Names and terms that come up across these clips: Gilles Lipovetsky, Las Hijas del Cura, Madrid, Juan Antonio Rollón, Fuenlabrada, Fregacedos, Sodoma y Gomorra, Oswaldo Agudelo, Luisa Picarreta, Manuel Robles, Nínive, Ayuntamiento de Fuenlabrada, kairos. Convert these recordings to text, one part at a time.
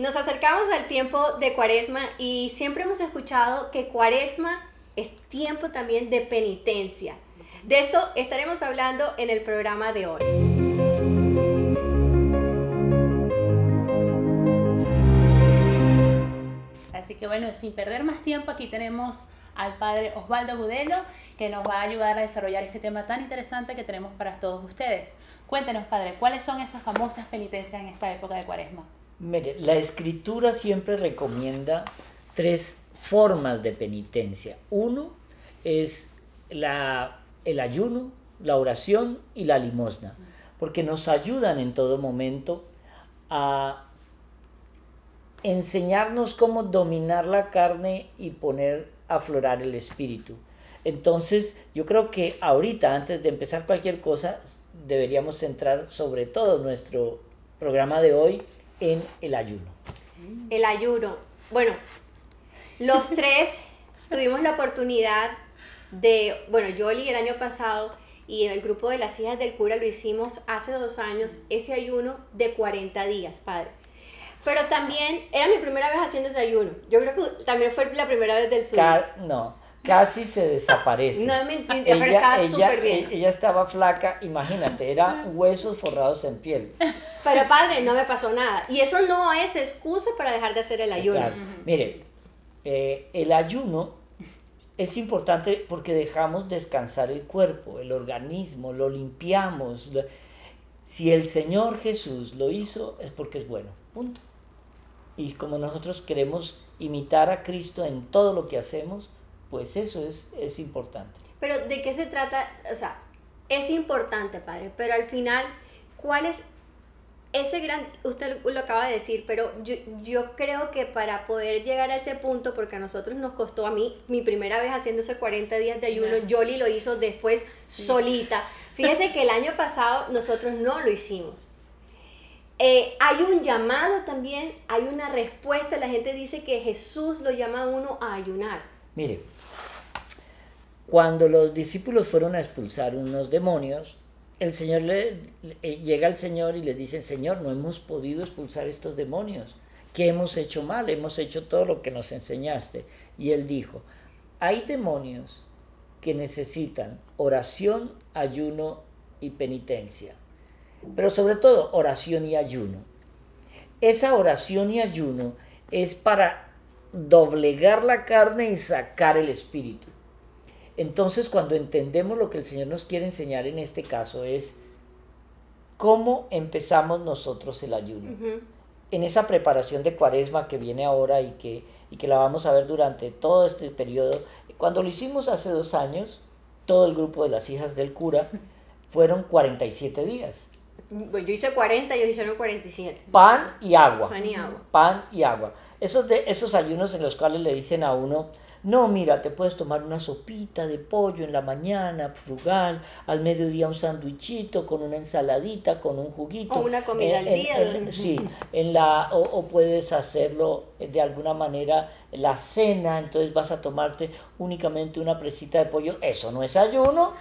Nos acercamos al tiempo de Cuaresma y siempre hemos escuchado que Cuaresma es tiempo también de penitencia. De eso estaremos hablando en el programa de hoy. Así que bueno, sin perder más tiempo, aquí tenemos al padre Oswaldo Agudelo, que nos va a ayudar a desarrollar este tema tan interesante que tenemos para todos ustedes. Cuéntenos, padre, ¿cuáles son esas famosas penitencias en esta época de Cuaresma? Mire, la Escritura siempre recomienda tres formas de penitencia. Uno es el ayuno, la oración y la limosna, porque nos ayudan en todo momento a enseñarnos cómo dominar la carne y poner a aflorar el espíritu. Entonces, yo creo que ahorita, antes de empezar cualquier cosa, deberíamos centrar sobre todo nuestro programa de hoy en el ayuno. El ayuno. Bueno, los tres tuvimos la oportunidad de, bueno, yo el año pasado y el grupo de Las Hijas del Cura lo hicimos hace 2 años, ese ayuno de 40 días, padre. Pero también era mi primera vez haciendo ese ayuno. Yo creo que también fue la primera vez del sur. Casi se desaparece. No, mentira, pero estaba súper bien. Ella estaba flaca, imagínate, eran huesos forrados en piel. Pero padre, no me pasó nada. Y eso no es excusa para dejar de hacer el ayuno. Claro. Mire, el ayuno es importante porque dejamos descansar el cuerpo, el organismo, lo limpiamos. Si el Señor Jesús lo hizo, es porque es bueno, punto. Y como nosotros queremos imitar a Cristo en todo lo que hacemos, pues eso es importante. Pero ¿de qué se trata? O sea, es importante, padre, pero al final, ¿cuál es ese gran...? Usted lo acaba de decir, pero yo creo que para poder llegar a ese punto, porque a nosotros nos costó, a mí, mi primera vez haciéndose 40 días de ayuno, Yoli lo hizo después solita. Fíjese que el año pasado nosotros no lo hicimos. Hay un llamado también, hay una respuesta, la gente dice que Jesús lo llama a uno a ayunar. Mire, cuando los discípulos fueron a expulsar unos demonios, el Señor llega al Señor y le dice: Señor, no hemos podido expulsar estos demonios, ¿qué hemos hecho mal? Hemos hecho todo lo que nos enseñaste. Y Él dijo: hay demonios que necesitan oración, ayuno y penitencia, pero sobre todo oración y ayuno. Esa oración y ayuno es para doblegar la carne y sacar el espíritu. Entonces, cuando entendemos lo que el Señor nos quiere enseñar en este caso, es cómo empezamos nosotros el ayuno. En esa preparación de Cuaresma que viene ahora y que la vamos a ver durante todo este periodo. Cuando lo hicimos hace 2 años, todo el grupo de Las Hijas del Cura fueron 47 días. Yo hice 40, ellos hicieron 47. Pan y agua. Pan y agua. Pan y agua. Esos ayunos en los cuales le dicen a uno: no, mira, te puedes tomar una sopita de pollo en la mañana, frugal, al mediodía un sándwichito con una ensaladita, con un juguito. O una comida al día. O puedes hacerlo de alguna manera la cena, entonces vas a tomarte únicamente una presita de pollo. Eso no es ayuno.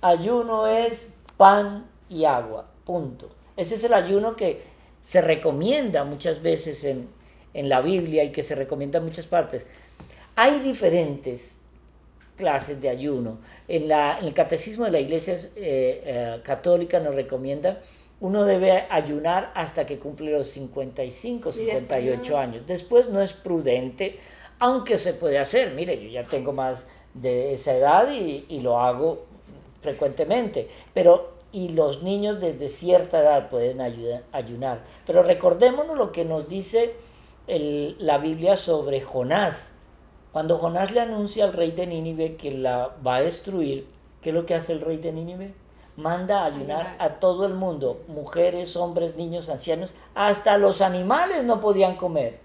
Ayuno es pan y agua, punto. Ese es el ayuno que se recomienda muchas veces en la Biblia y que se recomienda en muchas partes. Hay diferentes clases de ayuno. En el Catecismo de la Iglesia Católica nos recomienda: uno debe ayunar hasta que cumple los 55, 58 años. Después no es prudente, aunque se puede hacer. Mire, yo ya tengo más de esa edad y lo hago frecuentemente. Y los niños desde cierta edad pueden ayunar. Pero recordémonos lo que nos dice la Biblia sobre Jonás. Cuando Jonás le anuncia al rey de Nínive que la va a destruir, ¿qué es lo que hace el rey de Nínive? Manda a ayunar a todo el mundo, mujeres, hombres, niños, ancianos, hasta los animales no podían comer.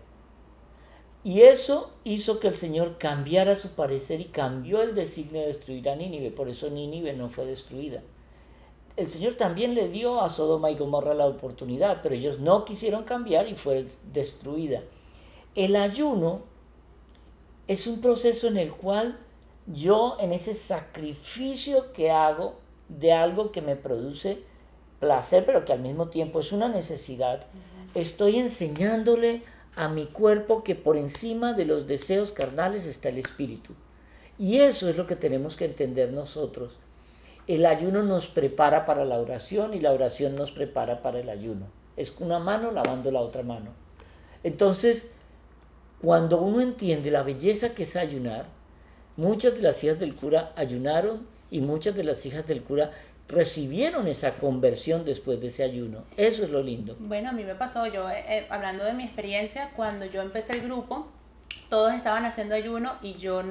Y eso hizo que el Señor cambiara su parecer y cambió el designio de destruir a Nínive. Por eso Nínive no fue destruida. El Señor también le dio a Sodoma y Gomorra la oportunidad, pero ellos no quisieron cambiar y fue destruida. El ayuno es un proceso en el cual yo, en ese sacrificio que hago de algo que me produce placer, pero que al mismo tiempo es una necesidad, estoy enseñándole a mi cuerpo que por encima de los deseos carnales está el espíritu. Y eso es lo que tenemos que entender nosotros. El ayuno nos prepara para la oración y la oración nos prepara para el ayuno. Es una mano lavando la otra mano. Entonces, cuando uno entiende la belleza que es ayunar, muchas de las hijas del cura ayunaron y muchas de las hijas del cura recibieron esa conversión después de ese ayuno. Eso es lo lindo. Bueno, a mí me pasó, yo hablando de mi experiencia, cuando yo empecé el grupo, todos estaban haciendo ayuno y yo era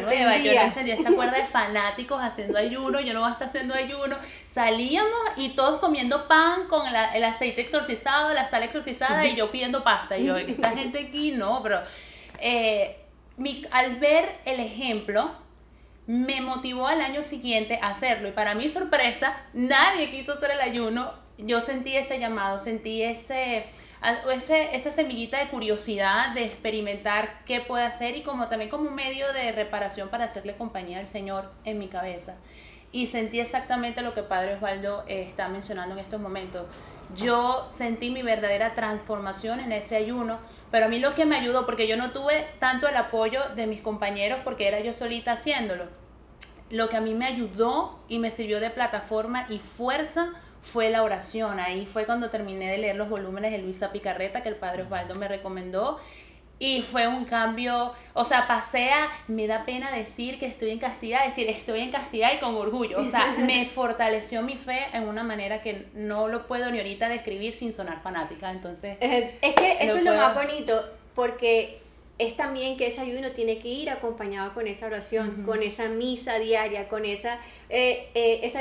nueva, yo no entendía esta cuerda de fanáticos haciendo ayuno, yo no voy a estar haciendo ayuno. Salíamos y todos comiendo pan con el aceite exorcizado, la sal exorcizada y yo pidiendo pasta. Y yo, esta gente aquí no, pero al ver el ejemplo, me motivó al año siguiente a hacerlo y para mi sorpresa nadie quiso hacer el ayuno. Yo sentí ese llamado, sentí esa semillita de curiosidad de experimentar qué puede hacer y como también como un medio de reparación para hacerle compañía al Señor en mi cabeza. Y sentí exactamente lo que Padre Oswaldo está mencionando en estos momentos. Yo sentí mi verdadera transformación en ese ayuno, pero a mí lo que me ayudó, porque yo no tuve tanto el apoyo de mis compañeros porque era yo solita haciéndolo, lo que a mí me ayudó y me sirvió de plataforma y fuerza fue la oración. Ahí fue cuando terminé de leer los volúmenes de Luisa Picarreta que el Padre Oswaldo me recomendó. Y fue un cambio, o sea, pasé a, me da pena decir que estoy en castidad, decir estoy en castidad y con orgullo. O sea, me fortaleció mi fe en una manera que no lo puedo ni ahorita describir sin sonar fanática. Entonces, es que eso es lo más bonito, porque es también que ese ayuno tiene que ir acompañado con esa oración, con esa misa diaria, con esa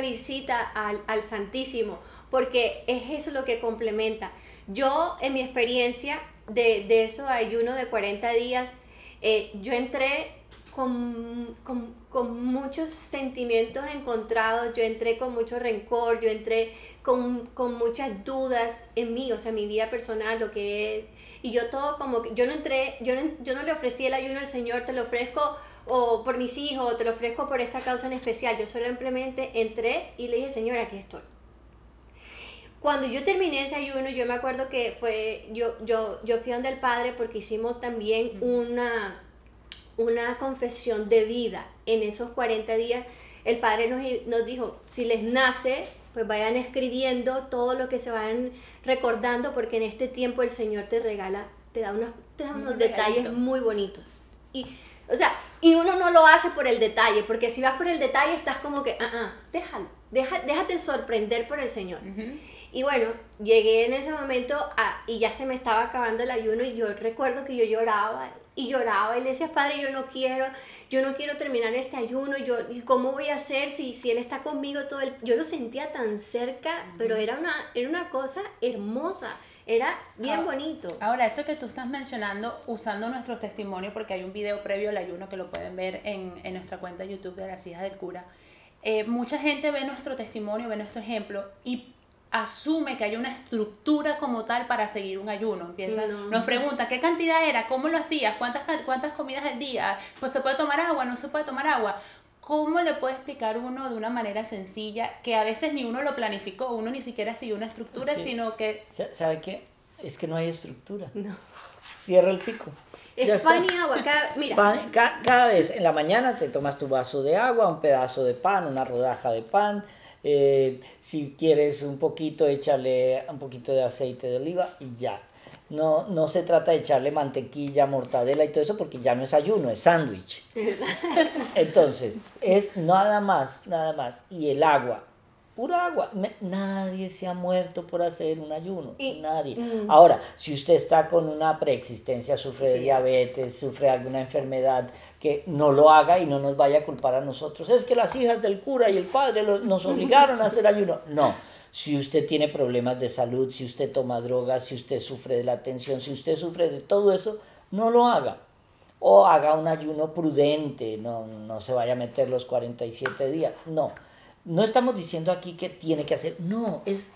visita al Santísimo, porque es eso lo que complementa. Yo, en mi experiencia de esos ayunos de 40 días, yo entré con muchos sentimientos encontrados, yo entré con mucho rencor, yo entré con muchas dudas en mí, o sea, mi vida personal, lo que es, y yo todo como que, yo no le ofrecí el ayuno al Señor, te lo ofrezco o por mis hijos, o te lo ofrezco por esta causa en especial, yo simplemente entré y le dije, Señor, aquí estoy. Cuando yo terminé ese ayuno, yo me acuerdo que fue, yo fui donde el padre porque hicimos también una confesión de vida. En esos 40 días, el padre nos dijo, si les nace, pues vayan escribiendo todo lo que se vayan recordando, porque en este tiempo el Señor te regala, te da unos detalles muy bonitos. Y uno no lo hace por el detalle, porque si vas por el detalle estás como que, déjate sorprender por el Señor. Y bueno, llegué en ese momento y ya se me estaba acabando el ayuno y yo recuerdo que yo lloraba y lloraba y le decía, Padre, yo no quiero terminar este ayuno, ¿cómo voy a hacer si Él está conmigo todo el...? Yo lo sentía tan cerca, pero era una cosa hermosa, era bien bonito. Ahora, eso que tú estás mencionando, usando nuestros testimonios, porque hay un video previo al ayuno que lo pueden ver en nuestra cuenta de YouTube de Las Hijas del Cura, mucha gente ve nuestro testimonio, ve nuestro ejemplo y asume que hay una estructura como tal para seguir un ayuno. Nos pregunta qué cantidad era, cómo lo hacías, cuántas comidas al día, pues se puede tomar agua, no se puede tomar agua. ¿Cómo le puede explicar uno de una manera sencilla que a veces ni uno lo planificó, uno ni siquiera siguió una estructura, sino que... ¿Sabe qué? Es que no hay estructura. No. Cierra el pico. Es pan y agua. Cada vez, en la mañana te tomas tu vaso de agua, un pedazo de pan, una rodaja de pan. Si quieres un poquito, échale un poquito de aceite de oliva y ya. No se trata de echarle mantequilla, mortadela y todo eso porque ya no es ayuno, es sándwich. Entonces, es nada más. Y el agua, pura agua. Nadie se ha muerto por hacer un ayuno, nadie. Ahora, si usted está con una preexistencia, sufre de diabetes, sufre alguna enfermedad, que no lo haga y no nos vaya a culpar a nosotros. Es que las hijas del cura y el padre nos obligaron a hacer ayuno. No, si usted tiene problemas de salud, si usted toma drogas, si usted sufre de la tensión, si usted sufre de todo eso, no lo haga. O haga un ayuno prudente, no se vaya a meter los 47 días. No estamos diciendo aquí que tiene que hacer. No, es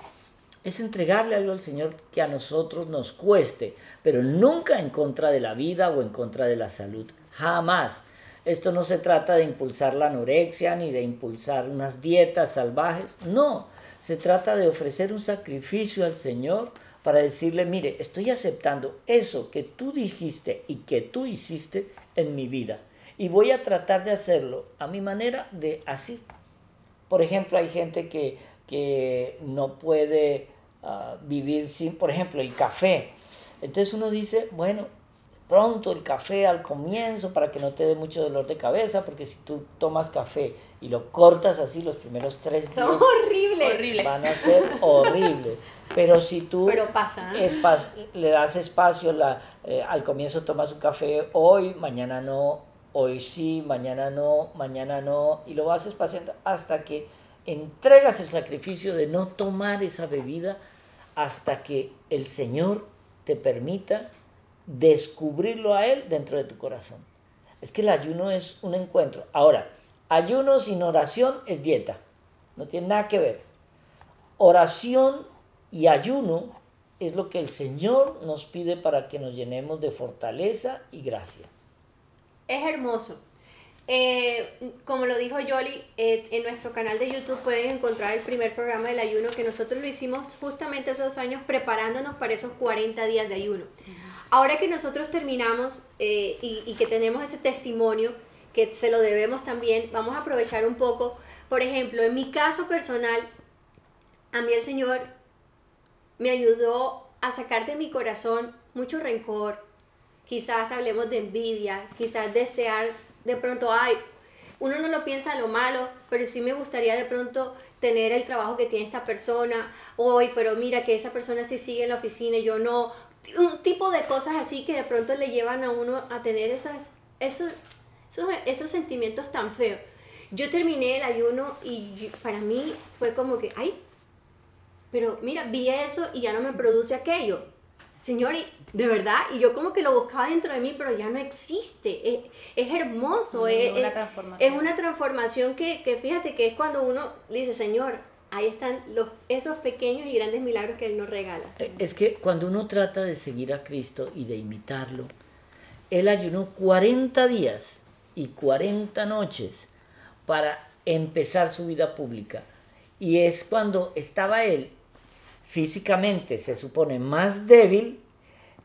entregarle algo al Señor que a nosotros nos cueste, pero nunca en contra de la vida o en contra de la salud. Jamás. Esto no se trata de impulsar la anorexia ni de impulsar unas dietas salvajes. No, se trata de ofrecer un sacrificio al Señor, para decirle, mire, estoy aceptando eso que tú dijiste y que tú hiciste en mi vida. Y voy a tratar de hacerlo a mi manera de así. Por ejemplo, hay gente que no puede vivir sin, por ejemplo, el café. Entonces uno dice, bueno, pronto el café al comienzo para que no te dé mucho dolor de cabeza, porque si tú tomas café y lo cortas así los primeros 3 días... ¡Son horribles! Van a ser horribles. Pero si tú le das espacio, al comienzo tomas un café hoy, mañana no, hoy sí, mañana no, y lo vas espaciando hasta que entregas el sacrificio de no tomar esa bebida hasta que el Señor te permita descubrirlo a Él dentro de tu corazón. Es que el ayuno es un encuentro. Ahora, ayuno sin oración es dieta, no tiene nada que ver. Oración y ayuno es lo que el Señor nos pide para que nos llenemos de fortaleza y gracia. Es hermoso. Como lo dijo Yoli, en nuestro canal de YouTube pueden encontrar el primer programa del ayuno que nosotros lo hicimos justamente esos años preparándonos para esos 40 días de ayuno. Ahora que nosotros terminamos y que tenemos ese testimonio, que se lo debemos también, vamos a aprovechar un poco. Por ejemplo, en mi caso personal, a mí el Señor me ayudó a sacar de mi corazón mucho rencor. Quizás hablemos de envidia, quizás desear de pronto, ay, uno no lo piensa lo malo, pero sí me gustaría de pronto tener el trabajo que tiene esta persona, hoy, pero mira que esa persona sí sigue en la oficina y yo no. Un tipo de cosas así que de pronto le llevan a uno a tener esos sentimientos tan feos. Yo terminé el ayuno y para mí fue como que, ay, pero mira, vi eso y ya no me produce aquello. Señor, de verdad, y yo como que lo buscaba dentro de mí, pero ya no existe. Es hermoso, es una transformación que fíjate que es cuando uno dice, Señor, ahí están esos pequeños y grandes milagros que Él nos regala. Es que cuando uno trata de seguir a Cristo y de imitarlo, Él ayunó 40 días y 40 noches para empezar su vida pública. Y es cuando estaba Él físicamente, se supone, más débil,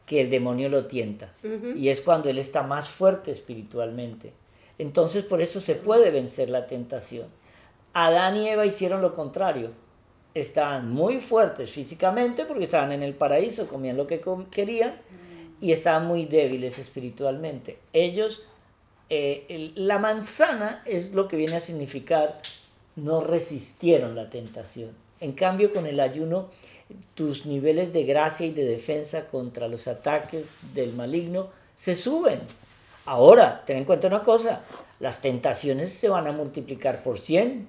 que el demonio lo tienta. Y es cuando Él está más fuerte espiritualmente. Entonces por eso se puede vencer la tentación. Adán y Eva hicieron lo contrario. Estaban muy fuertes físicamente porque estaban en el paraíso, comían lo que querían, y estaban muy débiles espiritualmente. Ellos, la manzana es lo que viene a significar, no resistieron la tentación. En cambio, con el ayuno, tus niveles de gracia y de defensa contra los ataques del maligno se suben. Ahora, ten en cuenta una cosa, las tentaciones se van a multiplicar por 100.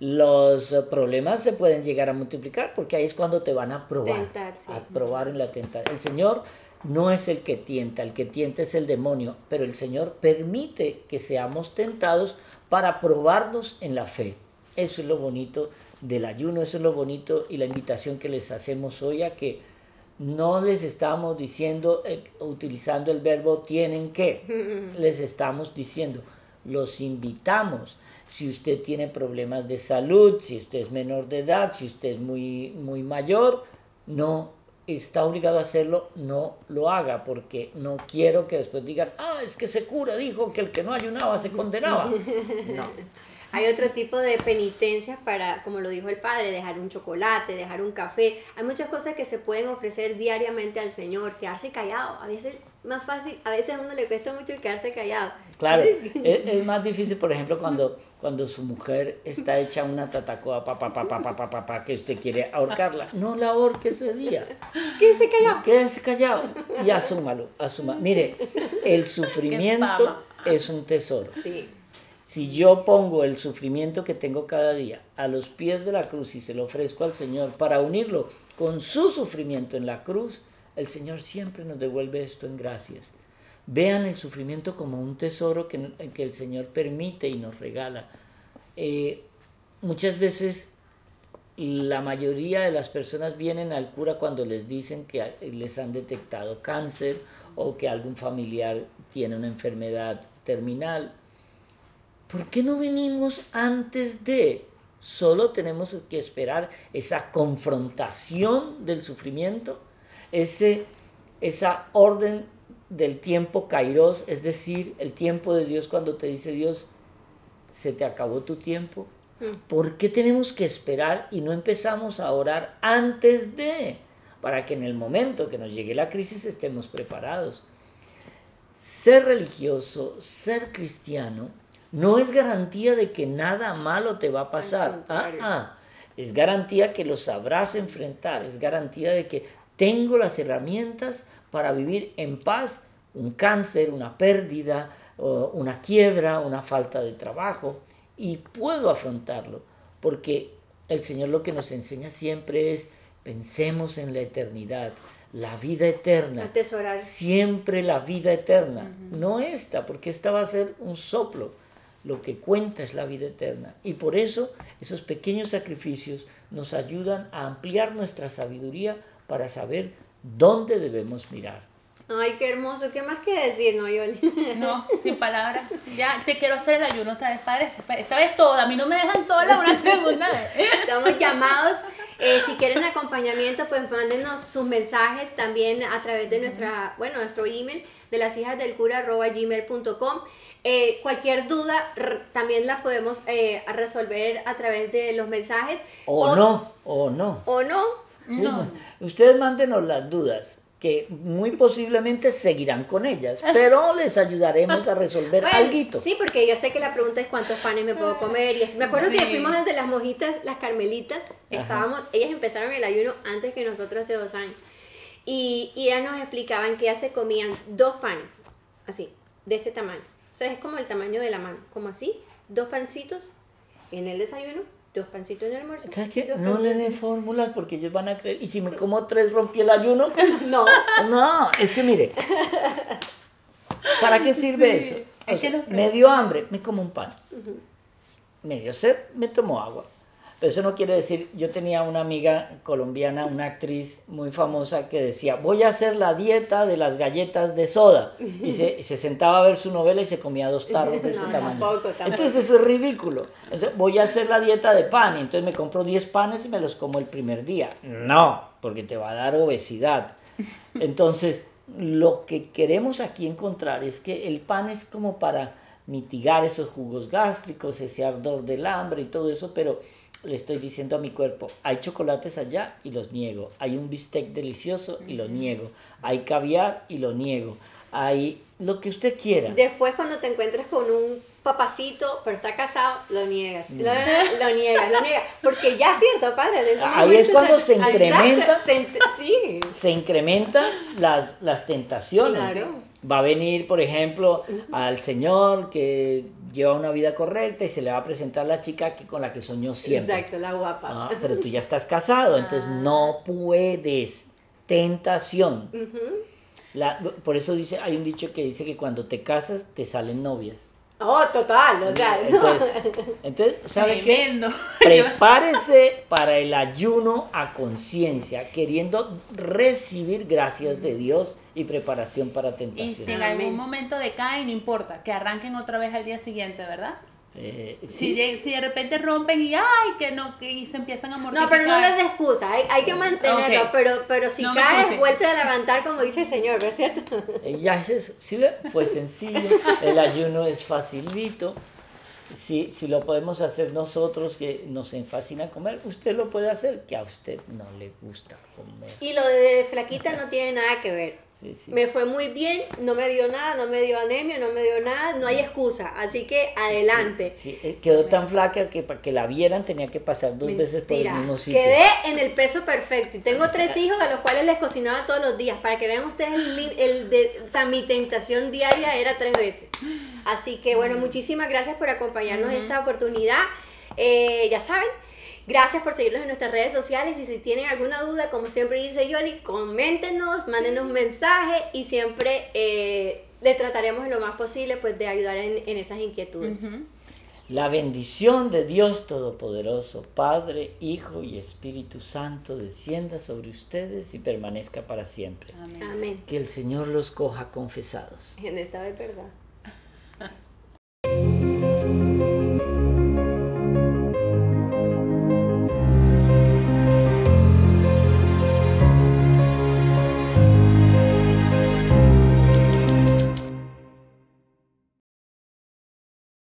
Los problemas se pueden llegar a multiplicar porque ahí es cuando te van a probar. Tentarse. A probar en la tentación. El Señor no es el que tienta es el demonio, pero el Señor permite que seamos tentados para probarnos en la fe. Eso es lo bonito del ayuno, eso es lo bonito y la invitación que les hacemos hoy a que no les estamos diciendo, utilizando el verbo tienen que, les estamos diciendo, los invitamos. Si usted tiene problemas de salud, si usted es menor de edad, si usted es muy mayor, no está obligado a hacerlo, no lo haga, porque no quiero que después digan, ah, es que se cura, dijo que el que no ayunaba se condenaba. No. Hay otro tipo de penitencias para, como lo dijo el Padre, dejar un chocolate, dejar un café. Hay muchas cosas que se pueden ofrecer diariamente al Señor, quedarse callado. A veces más fácil, a veces a uno le cuesta mucho quedarse callado. Claro, es más difícil, por ejemplo, cuando su mujer está hecha una tatacoa, que usted quiere ahorcarla. No la ahorque ese día. Quédese callado. Quédese callado y asúmalo. Mire, el sufrimiento es un tesoro. Sí. Si yo pongo el sufrimiento que tengo cada día a los pies de la cruz y se lo ofrezco al Señor para unirlo con su sufrimiento en la cruz, el Señor siempre nos devuelve esto en gracias. Vean el sufrimiento como un tesoro que el Señor permite y nos regala. Muchas veces la mayoría de las personas vienen al cura cuando les dicen que les han detectado cáncer o que algún familiar tiene una enfermedad terminal. ¿Por qué no venimos antes de? Solo tenemos que esperar esa confrontación del sufrimiento esa orden del tiempo kairos, es decir, el tiempo de Dios, cuando te dice Dios, se te acabó tu tiempo. ¿Por qué tenemos que esperar y no empezamos a orar antes de? Para que en el momento que nos llegue la crisis estemos preparados. Ser religioso, ser cristiano, no es garantía de que nada malo te va a pasar. Es garantía que lo sabrás enfrentar, es garantía de que tengo las herramientas para vivir en paz un cáncer, una pérdida, una quiebra, una falta de trabajo, y puedo afrontarlo, porque el Señor lo que nos enseña siempre es: pensemos en la eternidad, la vida eterna, atesorar siempre la vida eterna, no esta, porque esta va a ser un soplo. Lo que cuenta es la vida eterna, y por eso esos pequeños sacrificios nos ayudan a ampliar nuestra sabiduría para saber dónde debemos mirar. Ay, qué hermoso. ¿Qué más que decir, no, Yoli? No, sin palabras. Ya te quiero hacer el ayuno otra vez, padre. Esta vez todo. A mí no me dejan sola una segunda vez. Estamos llamados. Si quieren acompañamiento, pues mándenos sus mensajes también a través de nuestro email, de lashijasdelcura@gmail.com. Cualquier duda también la podemos resolver a través de los mensajes. O no. Ustedes mándenos las dudas, que muy posiblemente seguirán con ellas, pero les ayudaremos a resolver alguito. Sí, porque yo sé que la pregunta es cuántos panes me puedo comer, y me acuerdo que fuimos al de las monjitas, las carmelitas, ellas empezaron el ayuno antes que nosotros hace 2 años, y ellas nos explicaban que ellas se comían 2 panes, así, de este tamaño, o sea, es como el tamaño de la mano, como así, 2 pancitos en el desayuno, 2 pancitos en el almuerzo. ¿Sabes qué? No le den fórmulas porque ellos van a creer. ¿Y si me como 3 rompí el ayuno? No. No, es que mire, ¿para qué sirve eso? O sea, me dio hambre, me como un pan. Me dio sed, me tomo agua. Pero eso no quiere decir. Yo tenía una amiga colombiana, una actriz muy famosa, que decía: voy a hacer la dieta de las galletas de soda. Y se sentaba a ver su novela y se comía 2 tarros de este tamaño. Tampoco. Entonces eso es ridículo. Entonces, voy a hacer la dieta de pan, y entonces me compro 10 panes y me los como el primer día. No, porque te va a dar obesidad. Entonces, lo que queremos aquí encontrar es que el pan es como para mitigar esos jugos gástricos, ese ardor del hambre y todo eso, pero le estoy diciendo a mi cuerpo: hay chocolates allá y los niego, hay un bistec delicioso y lo niego, hay caviar y lo niego, hay lo que usted quiera. Después, cuando te encuentres con un papacito, pero está casado, lo niegas, lo niegas, porque ya, cierto, padre, es ahí es cuando se incrementa, se incrementan las tentaciones. Claro. Va a venir, por ejemplo, al señor que lleva una vida correcta y se le va a presentar la chica con la que soñó siempre. Exacto, la guapa. Ah, pero tú ya estás casado, entonces no puedes. Tentación. Por eso dice, hay un dicho que dice que cuando te casas te salen novias. Oh, total, o sea. Entonces ¿sabe qué? Prepárese para el ayuno a conciencia, queriendo recibir gracias de Dios y preparación para tentación. Y si en algún momento decaen, no importa, que arranquen otra vez al día siguiente, ¿verdad? Si de repente rompen y se empiezan a mortificar. No, pero no les de excusa, hay que mantenerlo, pero si no caes, vuelve a levantar, como dice el Señor, ¿no es cierto? Fue sencillo, el ayuno es facilito. Si lo podemos hacer nosotros, que nos fascina comer, usted lo puede hacer, que a usted no le gusta comer. Y lo de flaquita no tiene nada que ver. Sí. Me fue muy bien, no me dio nada, no me dio anemia, no me dio nada, no hay excusa, así que adelante. Sí. Quedó tan flaca que para que la vieran tenía que pasar 2 veces por el mismo sitio. Quedé en el peso perfecto y tengo 3 hijos a los cuales les cocinaba todos los días, para que vean ustedes mi tentación diaria era 3 veces. Así que bueno, muchísimas gracias por acompañarnos en esta oportunidad. Ya saben, gracias por seguirnos en nuestras redes sociales, y si tienen alguna duda, como siempre dice Yoli, coméntenos, mándenos un mensaje, y siempre le trataremos en lo más posible, pues, de ayudar en esas inquietudes. La bendición de Dios Todopoderoso, Padre, Hijo y Espíritu Santo, descienda sobre ustedes y permanezca para siempre. Amén. Que el Señor los coja confesados. En esta verdad.